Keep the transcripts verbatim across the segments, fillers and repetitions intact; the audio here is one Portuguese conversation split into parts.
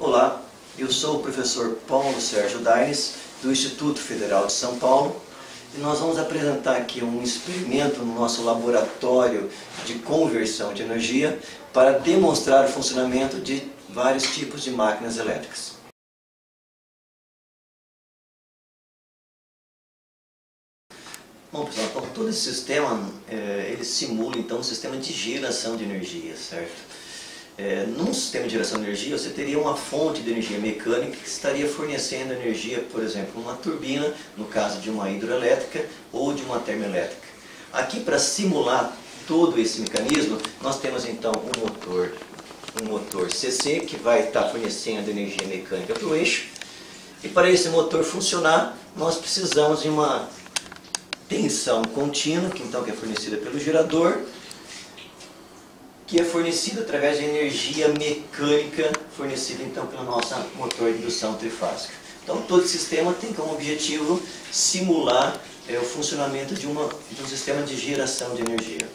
Olá, eu sou o professor Paulo Sérgio Daines, do Instituto Federal de São Paulo, e nós vamos apresentar aqui um experimento no nosso laboratório de conversão de energia para demonstrar o funcionamento de vários tipos de máquinas elétricas. Bom, pessoal, então, todo esse sistema é, ele simula então um sistema de geração de energia, certo? É, num sistema de geração de energia, você teria uma fonte de energia mecânica que estaria fornecendo energia, por exemplo, uma turbina, no caso de uma hidroelétrica ou de uma termoelétrica. Aqui, para simular todo esse mecanismo, nós temos então um motor, um motor C C que vai estar fornecendo energia mecânica para o eixo. E para esse motor funcionar, nós precisamos de uma tensão contínua, que então é fornecida pelo gerador, que é fornecida através de energia mecânica fornecida então pelo nosso motor de indução trifásica. Então todo sistema tem como objetivo simular é, o funcionamento de, uma, de um sistema de geração de energia.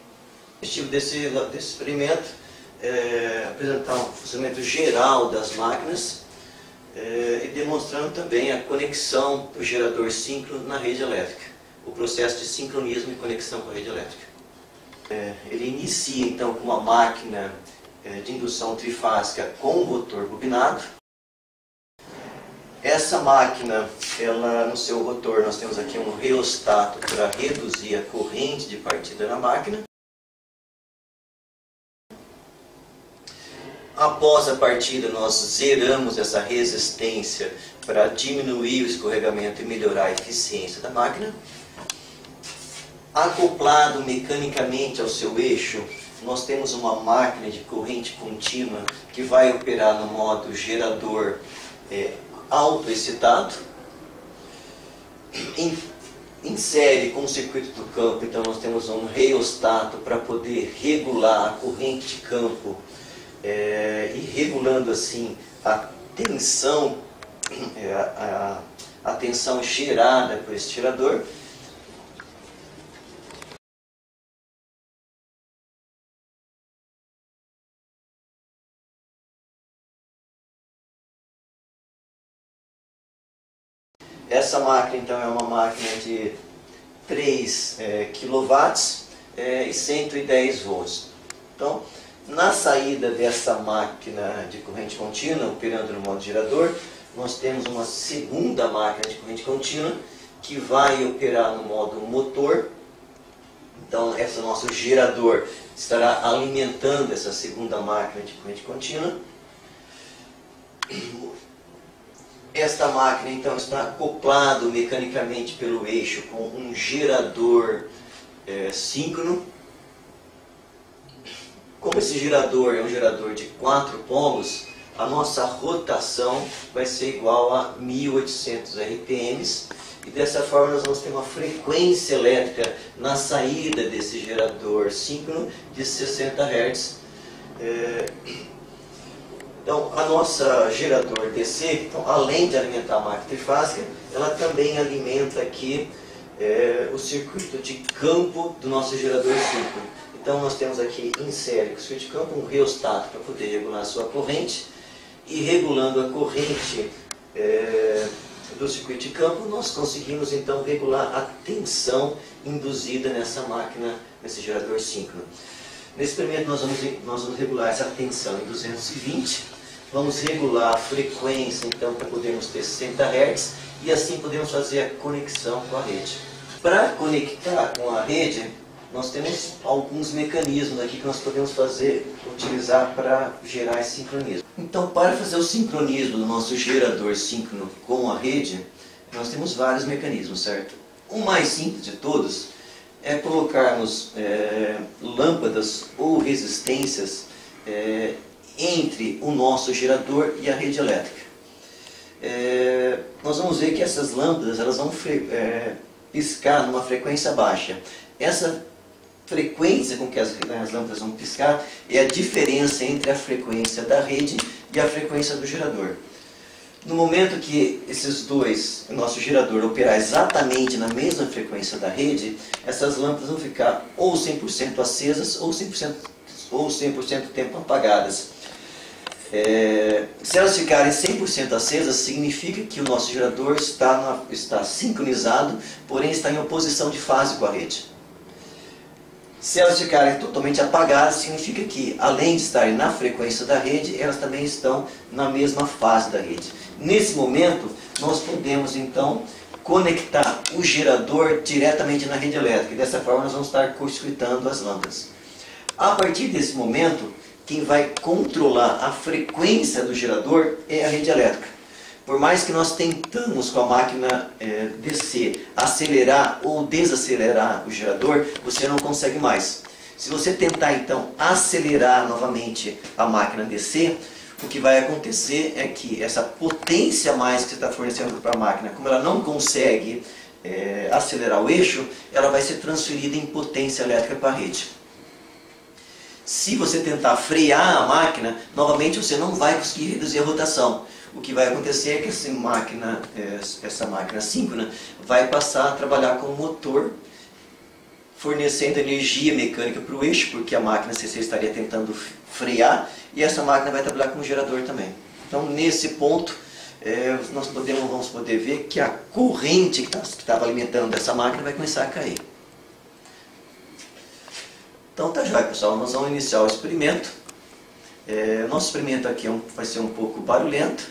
O objetivo desse, desse experimento é apresentar um funcionamento geral das máquinas é, e demonstrando também a conexão do gerador síncrono na rede elétrica, o processo de sincronismo e conexão com a rede elétrica. Ele inicia então com uma máquina de indução trifásica com rotor bobinado. Essa máquina, ela, no seu rotor nós temos aqui um reostato para reduzir a corrente de partida na máquina. Após a partida nós zeramos essa resistência para diminuir o escorregamento e melhorar a eficiência da máquina. Acoplado mecanicamente ao seu eixo, nós temos uma máquina de corrente contínua que vai operar no modo gerador é, autoexcitado. Insere com o circuito do campo, então nós temos um reostato para poder regular a corrente de campo é, e regulando assim a tensão, é, a, a tensão gerada por esse gerador. Essa máquina então é uma máquina de três é, quilowatts é, e cento e dez volts. Então, na saída dessa máquina de corrente contínua, operando no modo gerador, nós temos uma segunda máquina de corrente contínua que vai operar no modo motor. Então, esse nosso gerador estará alimentando essa segunda máquina de corrente contínua. Esta máquina então está acoplada mecanicamente pelo eixo com um gerador é, síncrono. Como esse gerador é um gerador de quatro polos, a nossa rotação vai ser igual a mil e oitocentos R P Ms e dessa forma nós vamos ter uma frequência elétrica na saída desse gerador síncrono de sessenta hertz. É, Então, a nossa gerador D C, então, além de alimentar a máquina trifásica, ela também alimenta aqui é, o circuito de campo do nosso gerador síncrono. Então, nós temos aqui, insere com o circuito de campo, um reostato para poder regular a sua corrente. E regulando a corrente é, do circuito de campo, nós conseguimos, então, regular a tensão induzida nessa máquina, nesse gerador síncrono. Nesse experimento, nós vamos, nós vamos regular essa tensão em duzentos e vinte. Vamos regular a frequência, então, para podermos ter sessenta hertz e assim podemos fazer a conexão com a rede. Para conectar com a rede, nós temos alguns mecanismos aqui que nós podemos fazer, utilizar para gerar esse sincronismo. Então, para fazer o sincronismo do nosso gerador síncrono com a rede, nós temos vários mecanismos, certo? O mais simples de todos é colocarmos é, lâmpadas ou resistências é, entre o nosso gerador e a rede elétrica. É, nós vamos ver que essas lâmpadas elas vão é, piscar numa frequência baixa. Essa frequência com que as, as lâmpadas vão piscar é a diferença entre a frequência da rede e a frequência do gerador. No momento que esses dois, o nosso gerador, operar exatamente na mesma frequência da rede, essas lâmpadas vão ficar ou cem por cento acesas ou cem por cento, ou cem por cento do tempo apagadas. É, se elas ficarem cem por cento acesas, significa que o nosso gerador está, na, está sincronizado, porém está em oposição de fase com a rede. Se elas ficarem totalmente apagadas, significa que, além de estarem na frequência da rede, elas também estão na mesma fase da rede. Nesse momento, nós podemos, então, conectar o gerador diretamente na rede elétrica. E dessa forma, nós vamos estar circuitando as lâmpadas. A partir desse momento, quem vai controlar a frequência do gerador é a rede elétrica. Por mais que nós tentamos com a máquina é, descer, acelerar ou desacelerar o gerador, você não consegue mais. Se você tentar então acelerar novamente a máquina descer, o que vai acontecer é que essa potência a mais que você está fornecendo para a máquina, como ela não consegue é, acelerar o eixo, ela vai ser transferida em potência elétrica para a rede. Se você tentar frear a máquina, novamente você não vai conseguir reduzir a rotação. O que vai acontecer é que essa máquina, essa máquina síncrona vai passar a trabalhar com o motor, fornecendo energia mecânica para o eixo, porque a máquina C C estaria tentando frear, e essa máquina vai trabalhar com o gerador também. Então, nesse ponto, nós podemos, vamos poder ver que a corrente que estava alimentando essa máquina vai começar a cair. Então tá jóia, pessoal, nós vamos iniciar o experimento. É, nosso experimento aqui é um, vai ser um pouco barulhento,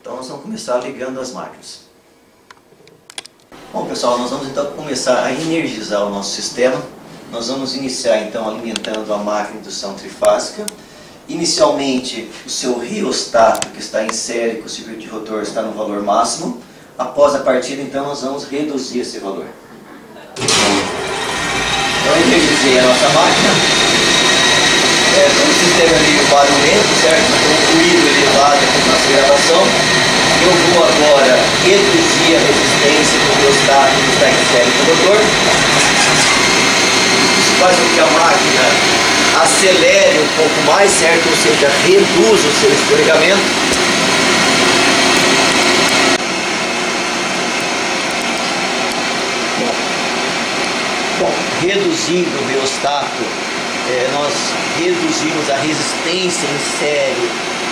então nós vamos começar ligando as máquinas. Bom, pessoal, nós vamos então começar a energizar o nosso sistema. Nós vamos iniciar então alimentando a máquina de indução trifásica. Inicialmente o seu rheostato, que está em série com o circuito de rotor, está no valor máximo. Após a partida, então, nós vamos reduzir esse valor. Então, energizei a nossa máquina, é, com o sistema meio barulhento, certo? Com o ruído elevado aqui na nossa gravação. Eu vou agora reduzir a resistência do rheostato que está em série do motor. Isso faz com que a máquina acelere um pouco mais, certo? Ou seja, reduz o seu escorregamento. Reduzindo o rheostato, é, nós reduzimos a resistência em série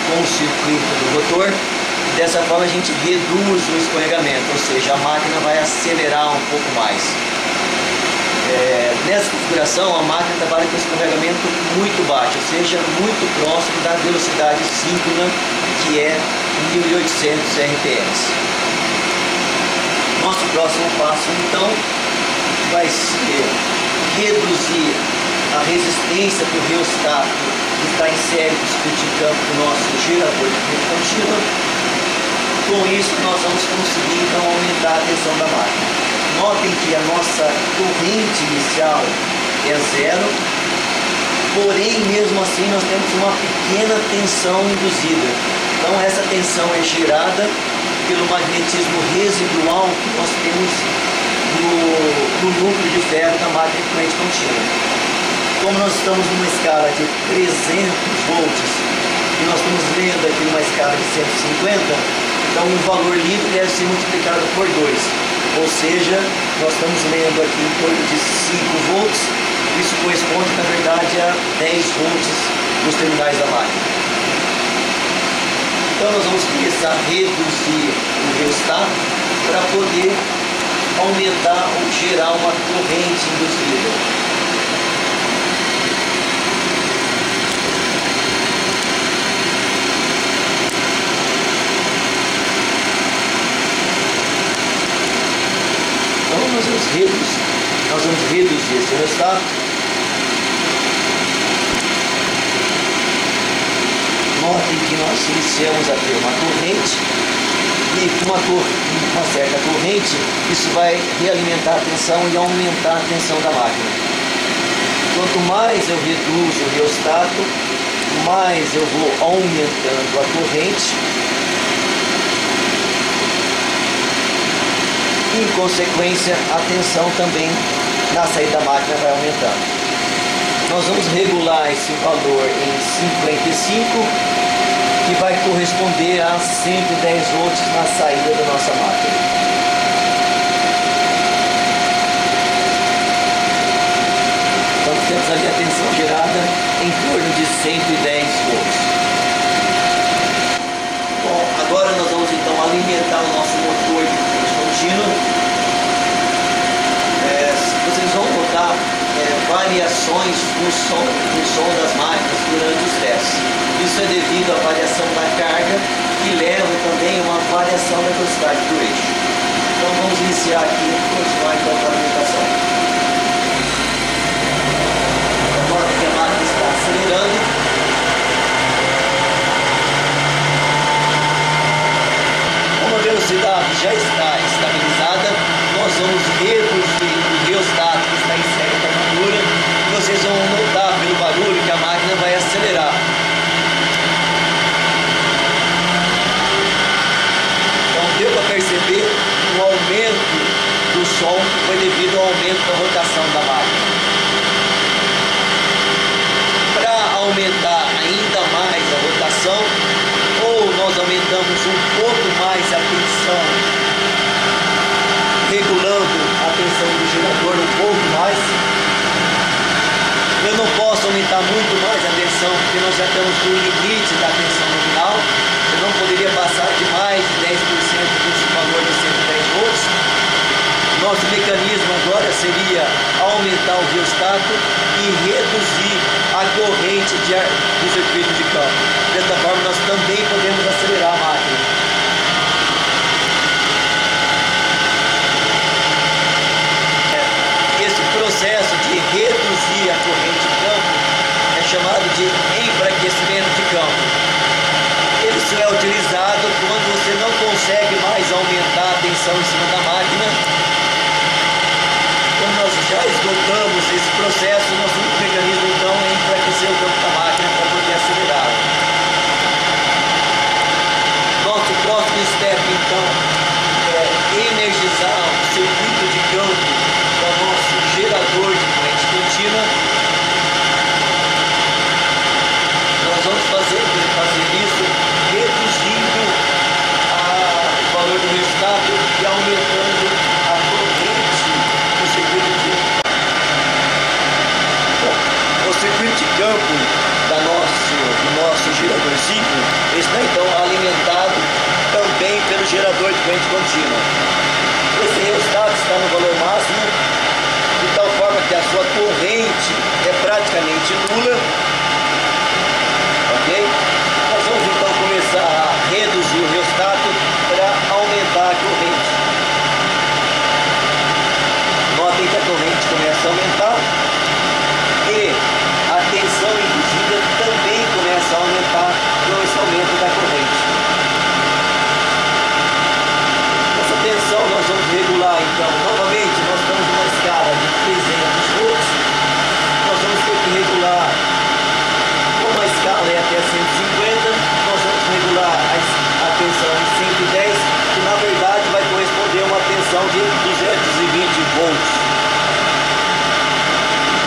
com o circuito do rotor. E dessa forma a gente reduz o escorregamento, ou seja, a máquina vai acelerar um pouco mais. É, nessa configuração, a máquina trabalha com escorregamento muito baixo, ou seja, muito próximo da velocidade síncrona, que é mil e oitocentos R P M. Nosso próximo passo, então, vai ser reduzir a resistência do rheostato que está em série de campo do nosso gerador de corrente contínua. Com isso, nós vamos conseguir então aumentar a tensão da máquina. Notem que a nossa corrente inicial é zero, porém, mesmo assim, nós temos uma pequena tensão induzida. Então, essa tensão é gerada pelo magnetismo residual que nós temos do núcleo de ferro da máquina de corrente contínua. Como nós estamos numa escala de trezentos volts e nós estamos lendo aqui numa escala de cento e cinquenta, então o valor livre deve ser multiplicado por dois. Ou seja, nós estamos lendo aqui em torno de cinco volts, isso corresponde na verdade a dez volts nos terminais da máquina. Então nós vamos começar a reduzir o rheostato para poder aumentar ou gerar uma corrente induzida. Então nós vamos reduzir, nós vamos reduzir esse rheostato. Notem que nós iniciamos a ter uma corrente. E com uma, uma certa corrente, isso vai realimentar a tensão e aumentar a tensão da máquina. Quanto mais eu reduzo o rheostato, mais eu vou aumentando a corrente. E, em consequência, a tensão também na saída da máquina vai aumentando. Nós vamos regular esse valor em cinquenta e cinco. Que vai corresponder a cento e dez volts na saída da nossa máquina. Então temos ali a tensão gerada em torno de cento e dez volts. variações no som, no som das máquinas durante os testes. Isso é devido à variação da carga, que leva também a uma variação da velocidade do eixo. Então vamos iniciar aqui e continuar então a apresentação. Agora que a máquina está acelerando, a velocidade já está estabilizada, nós vamos reduzir o reostático que está inserto na pintura e vocês vão notar pelo barulho que a máquina vai acelerar. Então deu para perceber que o aumento do som foi devido ao aumento da rotação da máquina. Para aumentar ainda mais a rotação, nós aumentamos um pouco mais a tensão, regulando a tensão do gerador um pouco mais. Eu não posso aumentar muito mais a tensão, porque nós já estamos no limite da tensão nominal. Eu não poderia passar de mais de dez por cento desse valor de cento e dez volts. Nosso mecanismo agora seria aumentar o rheostato e reduzir a corrente de ar do circuito de campo. Dessa forma, nós também podemos acelerar a máquina. Esse processo de reduzir a corrente de campo é chamado de enfraquecimento de campo. Isso é utilizado quando você não consegue mais aumentar a tensão em cima da máquina. Como nós já esgotamos esse processo, nosso mecanismo então é enfraquecer o campo da máquina para poder acelerar. Nosso próximo step então é energizar o circuito de campo do nosso gerador de corrente contínua. Nós vamos fazer, fazer isso reduzindo a, o valor do resultado e aumentando a corrente. O circuito de campo da nosso, do nosso gerador ciclo está então alimentado também pelo gerador de corrente contínua. Esse resultado está no valor máximo, de tal forma que a sua corrente é praticamente nula. Ok? Nós vamos então começar a reduzir o resultado para aumentar a corrente. Notem que a corrente começa a aumentar e a tensão induzida também começa a aumentar com esse aumento da corrente. Essa tensão nós vamos regular então. Novamente, nós estamos numa escala de trezentos volts. Nós vamos ter que regular, como a escala é até cento e cinquenta, nós vamos regular a tensão em cento e dez, que na verdade vai corresponder a uma tensão de duzentos e vinte volts.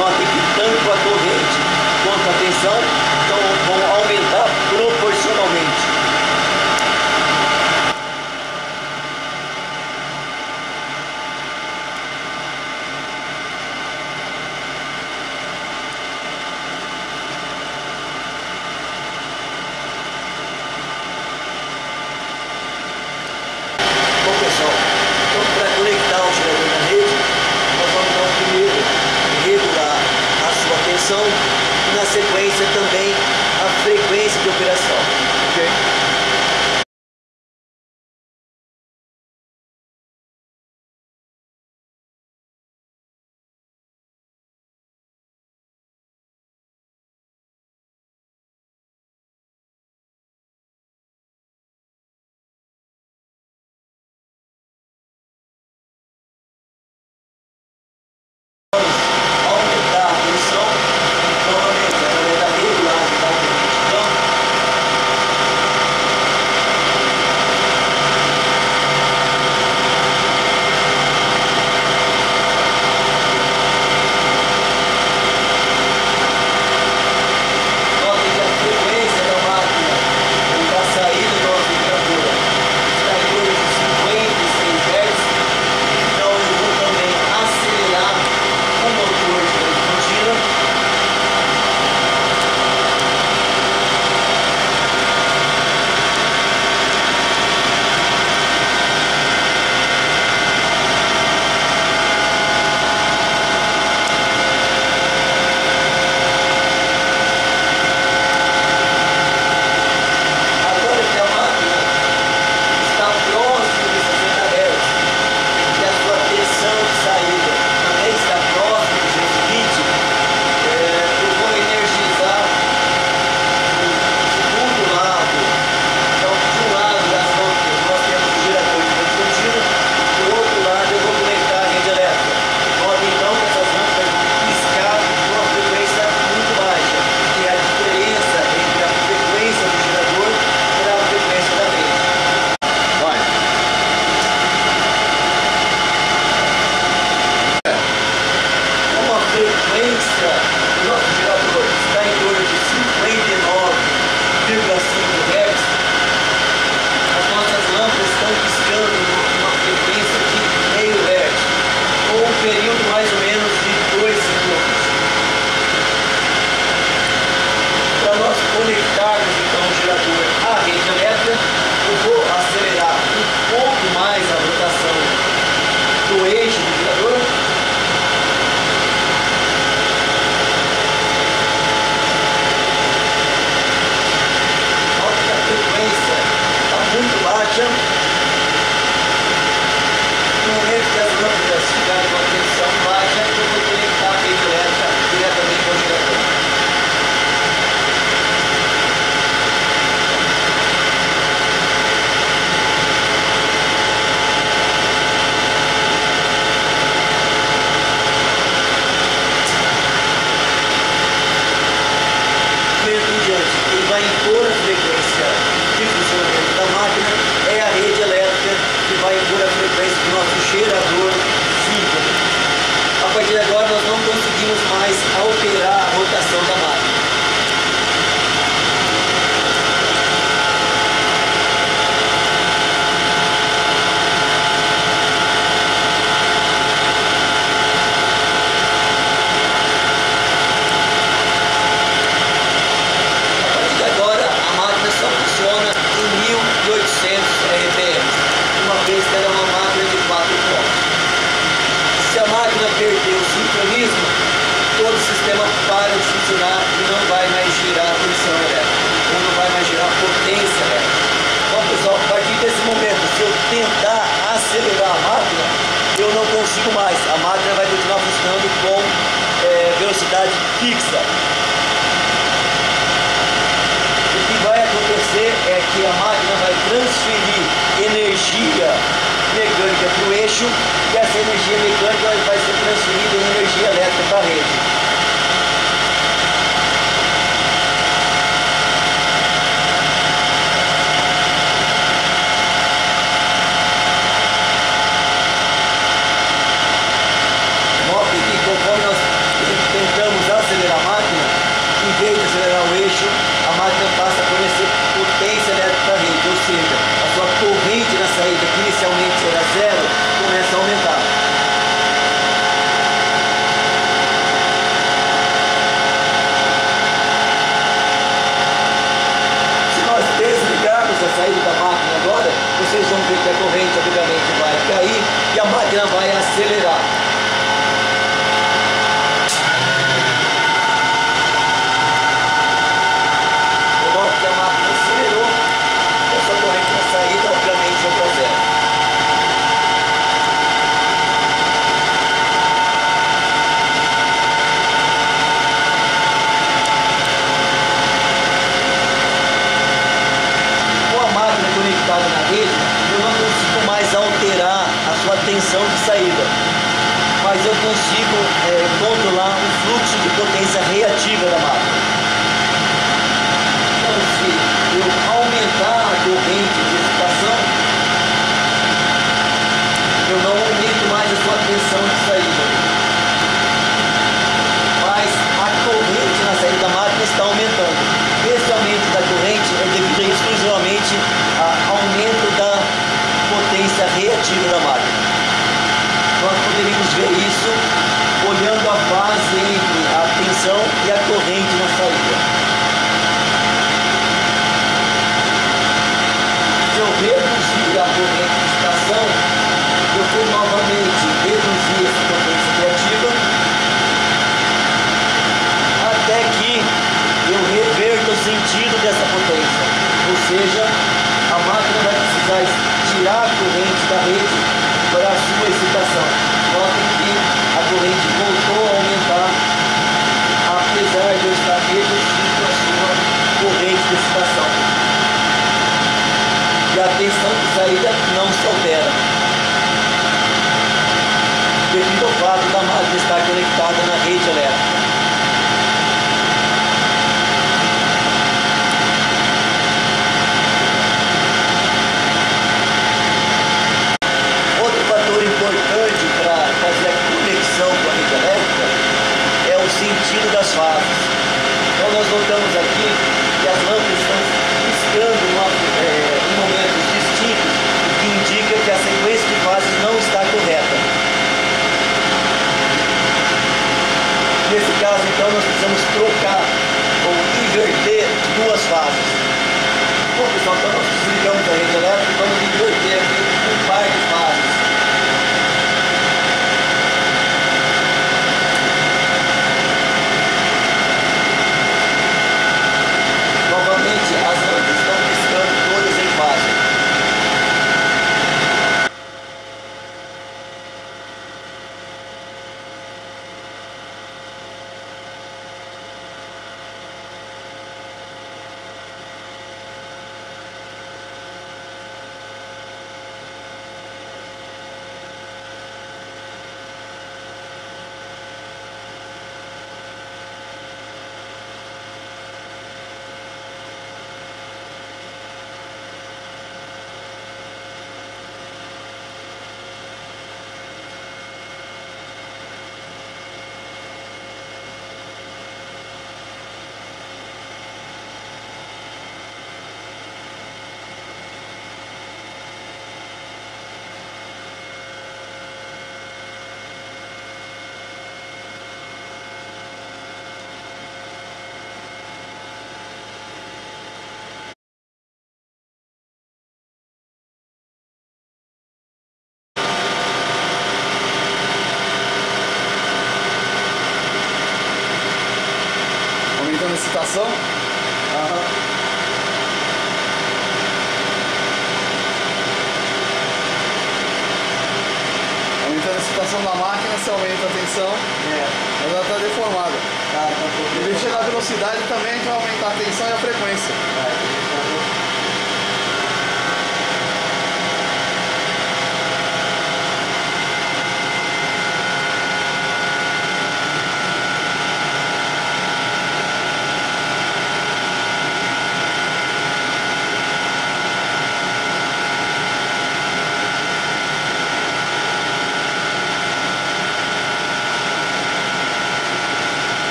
Notem que tanto a corrente quanto a tensão então vão aumentar proporcionalmente. Bom, pessoal, então para conectar o gerador na rede, nós vamos dar um primeiro regular a sua tensão e na sequência também a frequência de operação. Okay? Aumentar a tensão, então aumentar a regulagem da corrente. Então, dois vírgula cinco hertz, as nossas lâmpadas estão piscando uma frequência de meio hertz, ou um período mais ou menos de dois segundos. Para nós conectarmos então o gerador à rede elétrica, eu vou acelerar um pouco mais a rotação do eixo do gerador. Mais, a máquina vai continuar funcionando com é, velocidade fixa. O que vai acontecer é que a máquina vai transferir energia mecânica para o eixo e essa energia mecânica vai ser transferida em energia elétrica para a rede. Sentido das fases. Então nós notamos aqui que as lâmpadas estão vagas. Bom, pessoal, então nós desligamos a rede elétrica e vamos inverter aqui o par de vagas. Novamente as lâmpadas estão piscando todas em fase. Excitação? Aham. Aumentando a excitação da máquina, se aumenta a tensão. É. Ela está deformada. Tá, tá um e mexer na velocidade também vai aumentar a tensão e a frequência. Tá.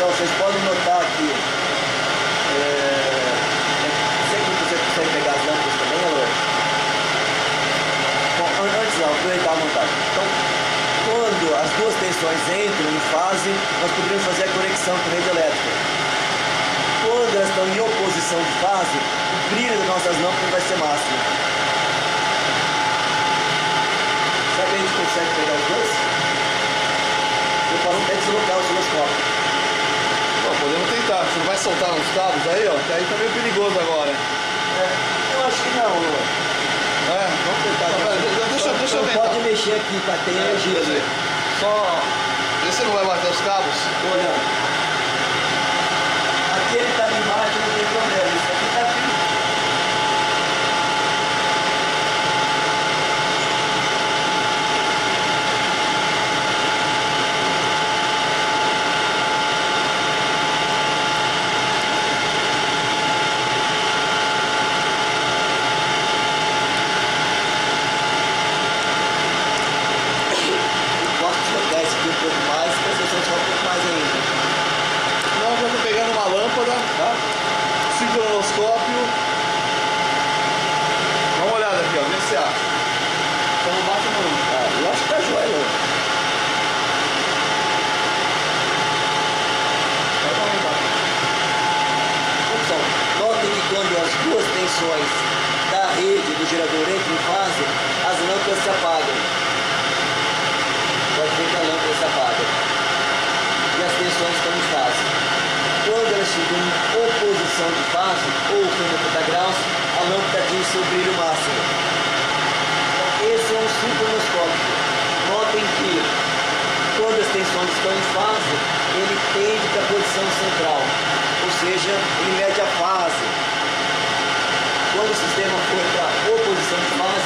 Vocês podem notar que é, sempre você consegue pegar as lâmpadas também, ou... Bom, antes não, aproveitar a montagem. Então, quando as duas tensões entram em fase, nós poderíamos fazer a conexão com a rede elétrica. Quando elas estão em oposição de fase, o brilho das nossas lâmpadas vai ser máximo. Será que a gente consegue pegar os dois? Eu falo até deslocar o osciloscópio. Podemos tentar, você não vai soltar uns cabos aí, ó, que aí tá meio perigoso agora. É, eu acho que não, Lula. É, vamos tentar. Não, deixa, deixa, deixa eu tentar. Pode mexer aqui pra ter energia ali. Só... Você não vai bater os cabos? Olha. Aqui ele tá embaixo, não tem problema. Isso aqui tá firme. Quando as duas tensões da rede do gerador entra em fase, as lâmpadas se apagam. Pode ver que a lâmpada se apaga. E as tensões estão em fase. Quando elas chegam em oposição de fase, ou quarenta graus, a lâmpada atinge seu brilho máximo. Esse é um ciclo endoscópico. Notem que quando as tensões estão em fase, ele tende para a posição central. Ou seja, ele mede a fase. Quando o sistema for para a oposição de fase,